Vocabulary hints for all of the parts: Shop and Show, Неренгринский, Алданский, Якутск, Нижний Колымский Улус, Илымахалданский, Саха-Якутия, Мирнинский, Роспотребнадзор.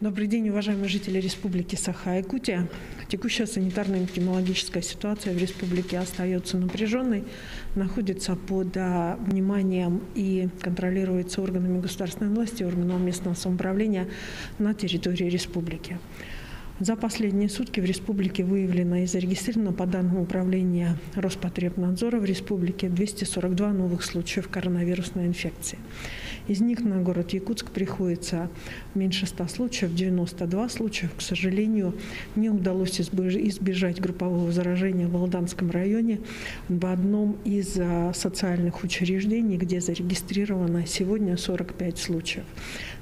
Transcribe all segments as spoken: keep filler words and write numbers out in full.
Добрый день, уважаемые жители Республики Саха-Якутия. Текущая санитарно-эпидемиологическая ситуация в республике остается напряженной, находится под вниманием и контролируется органами государственной власти, органами местного самоуправления на территории республики. За последние сутки в республике выявлено и зарегистрировано, по данным управления Роспотребнадзора, в республике двести сорок два новых случаев коронавирусной инфекции. Из них на город Якутск приходится меньше ста случаев, девяносто два случаев. К сожалению, не удалось избежать группового заражения в Алданском районе, в одном из социальных учреждений, где зарегистрировано сегодня сорок пять случаев.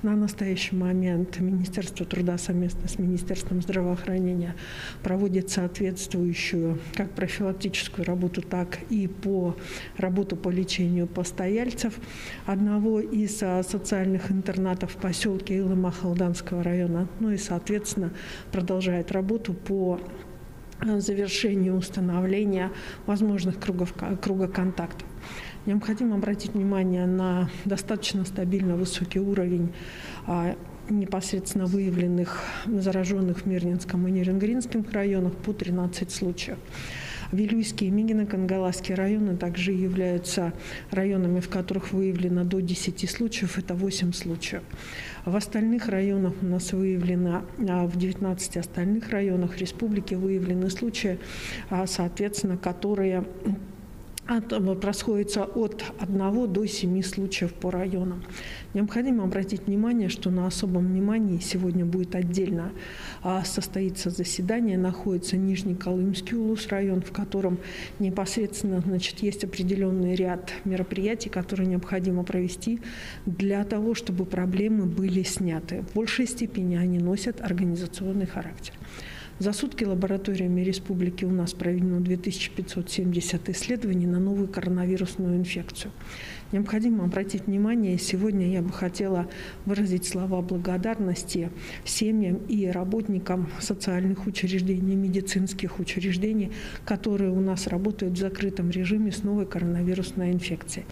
На настоящий момент Министерство труда совместно с Министерством здравоохранения проводит соответствующую как профилактическую работу, так и по работу по лечению постояльцев одного из социальных интернатов в поселке Илымахалданского района, ну и, соответственно, продолжает работу по завершению установления возможных кругов, круга контактов. Необходимо обратить внимание на достаточно стабильно высокий уровень непосредственно выявленных зараженных в Мирнинском и Неренгринском районах по тринадцать случаев. Вилюйский и Мигино-Кангаласский районы также являются районами, в которых выявлено до десяти случаев, это восемь случаев. В остальных районах у нас выявлено, в девятнадцати остальных районах республики выявлены случаи, соответственно, которые происходит от одного до семи случаев по районам. Необходимо обратить внимание, что на особом внимании сегодня будет отдельно состоится заседание. Находится Нижний Колымский Улус район, в котором непосредственно, значит, есть определенный ряд мероприятий, которые необходимо провести для того, чтобы проблемы были сняты. В большей степени они носят организационный характер. За сутки лабораториями республики у нас проведено две тысячи пятьсот семьдесят исследований на новую коронавирусную инфекцию. Необходимо обратить внимание, сегодня я бы хотела выразить слова благодарности семьям и работникам социальных учреждений, медицинских учреждений, которые у нас работают в закрытом режиме с новой коронавирусной инфекцией.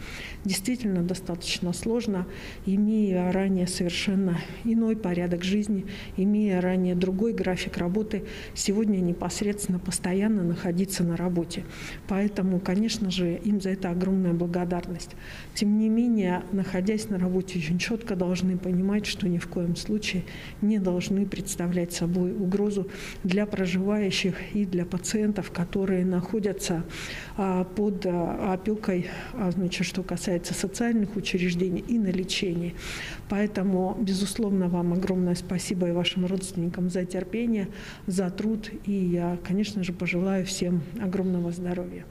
Действительно, достаточно сложно, имея ранее совершенно иной порядок жизни, имея ранее другой график работы, сегодня непосредственно постоянно находиться на работе. Поэтому, конечно же, им за это огромная благодарность. Тем не менее, находясь на работе, очень четко должны понимать, что ни в коем случае не должны представлять собой угрозу для проживающих и для пациентов, которые находятся под опекой, значит, что касается социальных учреждений и на лечении. Поэтому, безусловно, вам огромное спасибо и вашим родственникам за терпение, за труд, и я, конечно же, пожелаю всем огромного здоровья.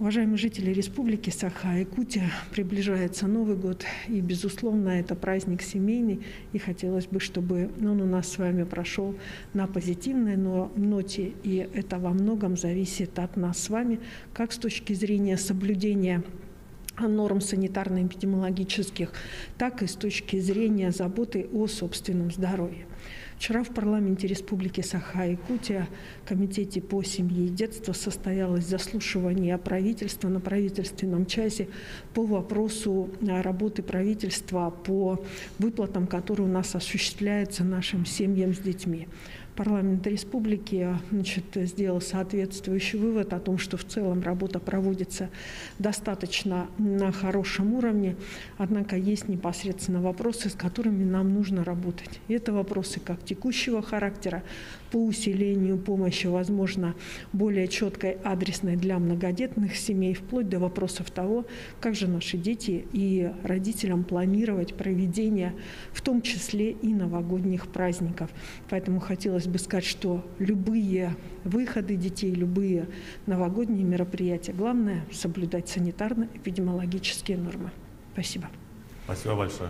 Уважаемые жители Республики Саха-Якутия, приближается Новый год, и, безусловно, это праздник семейный, и хотелось бы, чтобы он у нас с вами прошел на позитивной ноте, и это во многом зависит от нас с вами, как с точки зрения соблюдения норм санитарно-эпидемиологических, так и с точки зрения заботы о собственном здоровье. Вчера в парламенте Республики Саха-Якутия в Комитете по семье и детству состоялось заслушивание правительства на правительственном часе по вопросу работы правительства по выплатам, которые у нас осуществляются нашим семьям с детьми. Парламент республики, значит, сделал соответствующий вывод о том, что в целом работа проводится достаточно на хорошем уровне, однако есть непосредственно вопросы, с которыми нам нужно работать. И это вопросы как текущего характера, по усилению помощи, возможно, более четкой, адресной для многодетных семей, вплоть до вопросов того, как же наши дети и родителям планировать проведение, в том числе и новогодних праздников. Поэтому хотелось бы сказать, что любые выходы детей, любые новогодние мероприятия, главное — соблюдать санитарно-эпидемиологические нормы. Спасибо. Спасибо большое.